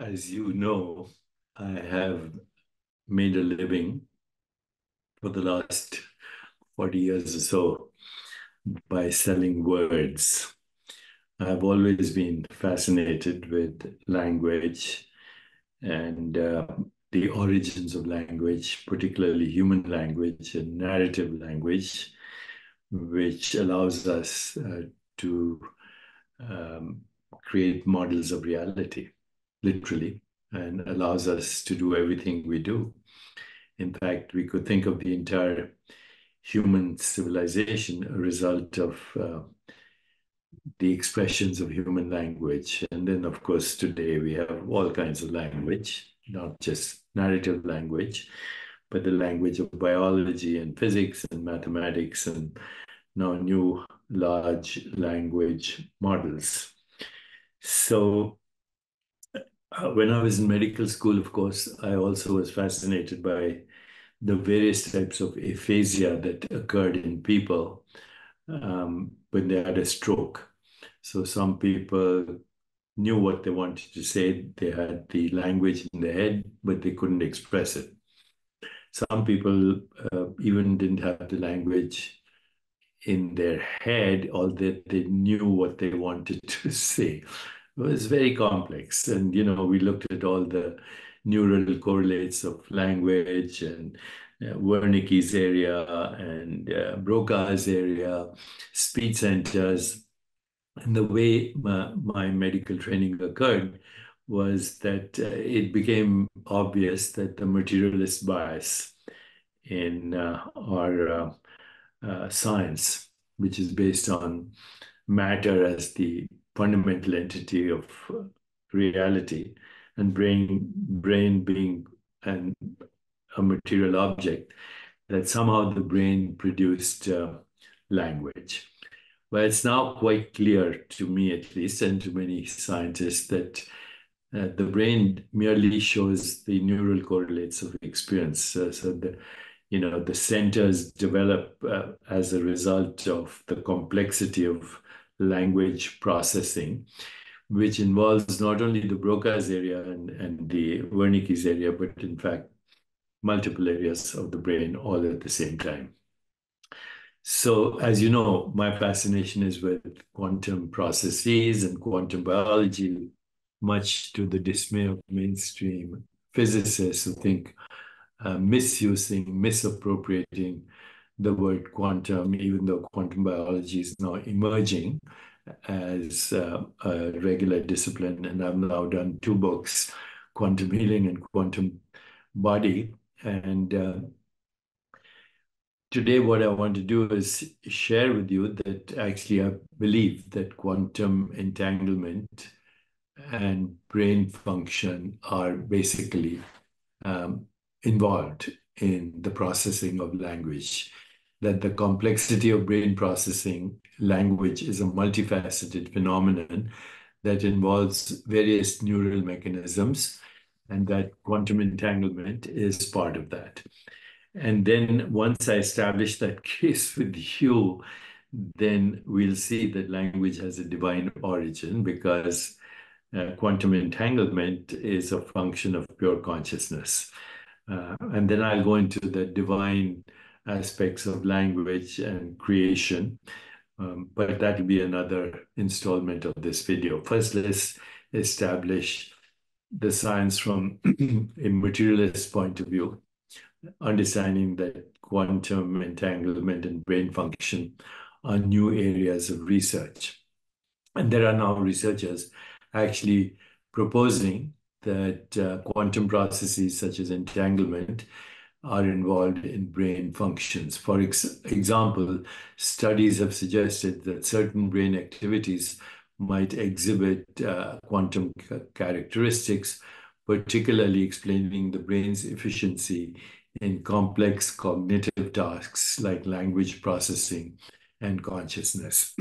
as you know, I have made a living for the last 40 years or so by selling words. I've always been fascinated with language and the origins of language, particularly human language and narrative language, which allows us to create models of reality, literally, and allows us to do everything we do. In fact, we could think of the entire human civilization a result of the expressions of human language. And then, of course, today we have all kinds of language, not just narrative language, but the language of biology and physics and mathematics and now new large language models. So when I was in medical school, of course, I also was fascinated by the various types of aphasia that occurred in people when they had a stroke. So some people knew what they wanted to say. They had the language in their head, but they couldn't express it. Some people even didn't have the language in their head, although they knew what they wanted to say. It was very complex. And, you know, we looked at all the neural correlates of language and Wernicke's area and Broca's area, speech centers. And the way my medical training occurred was that it became obvious that the materialist bias in our science, which is based on matter as the fundamental entity of reality, and brain being a material object, that somehow the brain produced language. But it's now quite clear to me, at least, and to many scientists, that the brain merely shows the neural correlates of experience. So the, you know, the centers develop as a result of the complexity of language processing, which involves not only the Broca's area and the Wernicke's area, but in fact, multiple areas of the brain all at the same time. So, as you know, my fascination is with quantum processes and quantum biology, much to the dismay of mainstream physicists who think misusing, misappropriating the word quantum, even though quantum biology is now emerging as a regular discipline. And I've now done two books, Quantum Healing and Quantum Body. And today what I want to do is share with you that actually I believe that quantum entanglement and brain function are basically involved in the processing of language, that the complexity of brain processing language is a multifaceted phenomenon that involves various neural mechanisms, and that quantum entanglement is part of that. And then once I establish that case with you, then we'll see that language has a divine origin, because quantum entanglement is a function of pure consciousness. And then I'll go into the divine aspects of language and creation, but that will be another installment of this video. First, let's establish the science from a materialist point of view, understanding that quantum entanglement and brain function are new areas of research. And there are now researchers actually proposing that quantum processes such as entanglement are involved in brain functions. For example, studies have suggested that certain brain activities might exhibit quantum characteristics, particularly explaining the brain's efficiency in complex cognitive tasks like language processing and consciousness.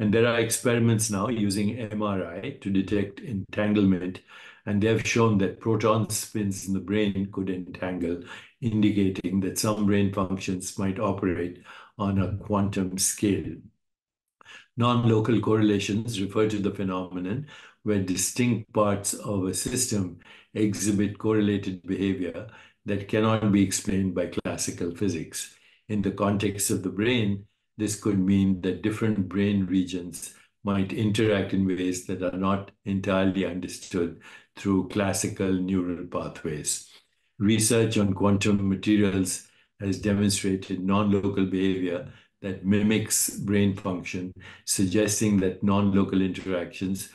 And there are experiments now using MRI to detect entanglement, and they have shown that proton spins in the brain could entangle, indicating that some brain functions might operate on a quantum scale. Non-local correlations refer to the phenomenon where distinct parts of a system exhibit correlated behavior that cannot be explained by classical physics. In the context of the brain, this could mean that different brain regions might interact in ways that are not entirely understood through classical neural pathways. Research on quantum materials has demonstrated non-local behavior that mimics brain function, suggesting that non-local interactions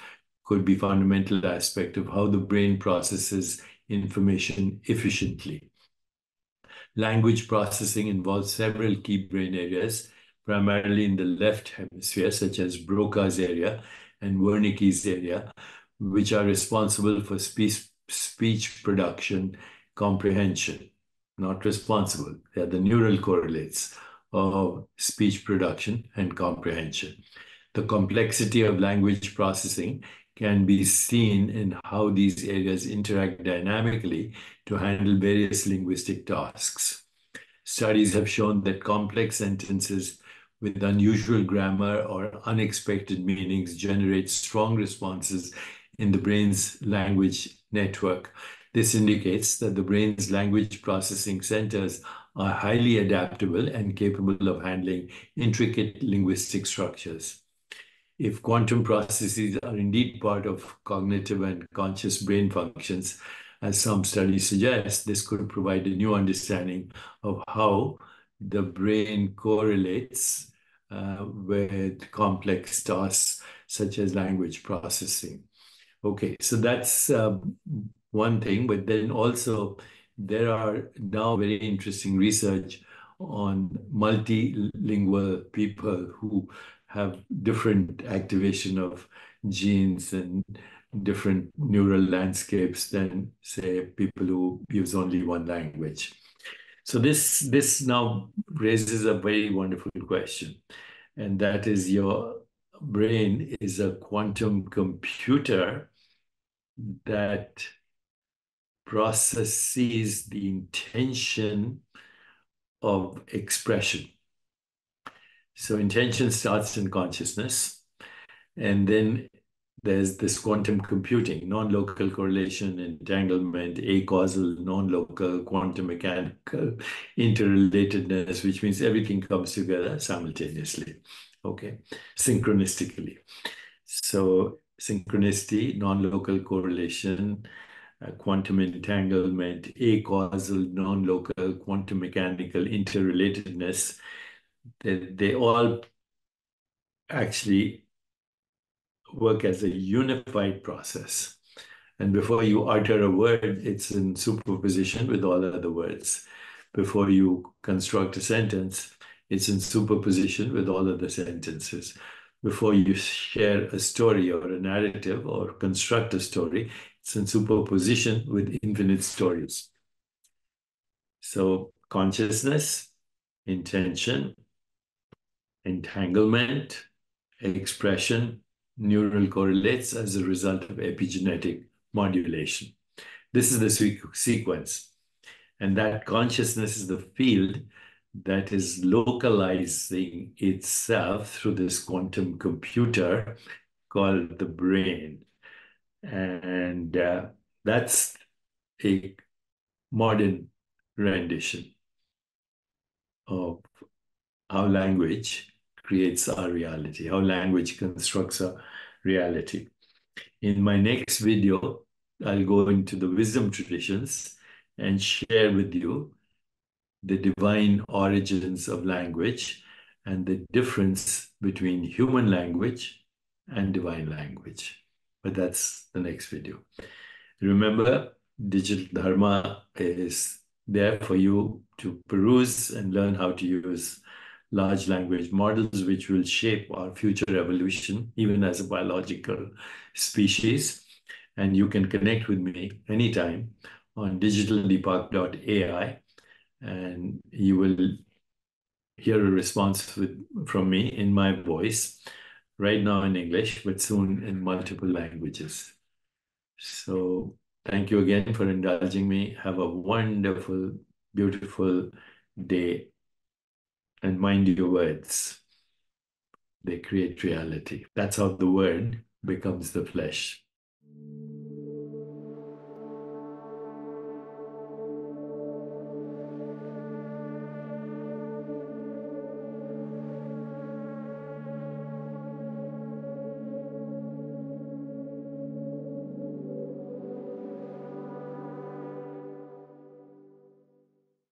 could be a fundamental aspect of how the brain processes information efficiently. Language processing involves several key brain areas, primarily in the left hemisphere, such as Broca's area and Wernicke's area, which are responsible for speech production comprehension. Not responsible, they are the neural correlates of speech production and comprehension. The complexity of language processing can be seen in how these areas interact dynamically to handle various linguistic tasks. Studies have shown that complex sentences with unusual grammar or unexpected meanings generate strong responses in the brain's language network. This indicates that the brain's language processing centers are highly adaptable and capable of handling intricate linguistic structures. If quantum processes are indeed part of cognitive and conscious brain functions, as some studies suggest, this could provide a new understanding of how the brain correlates with complex tasks such as language processing. Okay, so that's one thing, but then also there are now very interesting research on multilingual people who have different activation of genes and different neural landscapes than, say, people who use only one language. So this now raises a very wonderful question, and that is, your brain is a quantum computer that processes the intention of expression. So intention starts in consciousness, and then there's this quantum computing, non-local correlation, entanglement, acausal, non-local, quantum mechanical, interrelatedness, which means everything comes together simultaneously, okay, synchronistically. So synchronicity, non-local correlation, quantum entanglement, acausal, non-local, quantum mechanical, interrelatedness, they all actually work as a unified process. And before you utter a word, it's in superposition with all other words. Before you construct a sentence, it's in superposition with all other sentences. Before you share a story or a narrative or construct a story, it's in superposition with infinite stories. So consciousness, intention, entanglement, expression, neural correlates as a result of epigenetic modulation. This is the sequence. And that consciousness is the field that is localizing itself through this quantum computer called the brain. And that's a modern rendition of how language creates our reality, how language constructs our reality. In my next video, I'll go into the wisdom traditions and share with you the divine origins of language and the difference between human language and divine language. But that's the next video. Remember, DigitalDharma is there for you to peruse and learn how to use large language models, which will shape our future evolution, even as a biological species. And you can connect with me anytime on digitaldeepak.ai, and you will hear a response from me in my voice, right now in English, but soon in multiple languages. So thank you again for indulging me. Have a wonderful, beautiful day. And mind your words. They create reality. That's how the word becomes the flesh.